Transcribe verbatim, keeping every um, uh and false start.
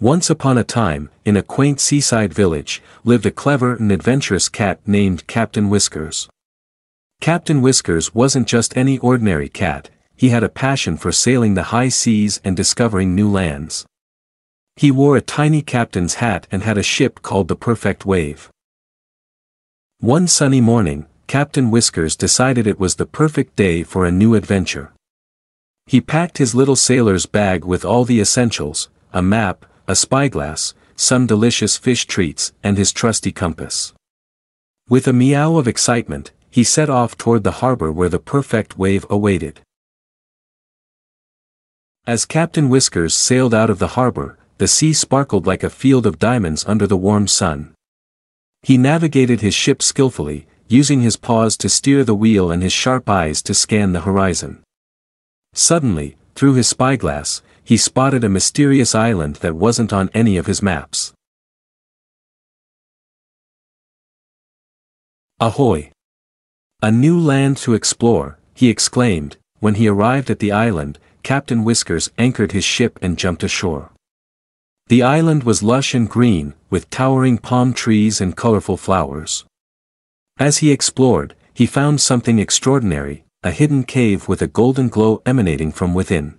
Once upon a time, in a quaint seaside village, lived a clever and adventurous cat named Captain Whiskers. Captain Whiskers wasn't just any ordinary cat, he had a passion for sailing the high seas and discovering new lands. He wore a tiny captain's hat and had a ship called the Perfect Wave. One sunny morning, Captain Whiskers decided it was the perfect day for a new adventure. He packed his little sailor's bag with all the essentials, a map, a spyglass, some delicious fish treats, and his trusty compass. With a meow of excitement, he set off toward the harbor where the Perfect Wave awaited. As Captain Whiskers sailed out of the harbor, the sea sparkled like a field of diamonds under the warm sun. He navigated his ship skillfully, using his paws to steer the wheel and his sharp eyes to scan the horizon. Suddenly, through his spyglass, he spotted a mysterious island that wasn't on any of his maps. Ahoy! A new land to explore, he exclaimed. When he arrived at the island, Captain Whiskers anchored his ship and jumped ashore. The island was lush and green, with towering palm trees and colorful flowers. As he explored, he found something extraordinary, a hidden cave with a golden glow emanating from within.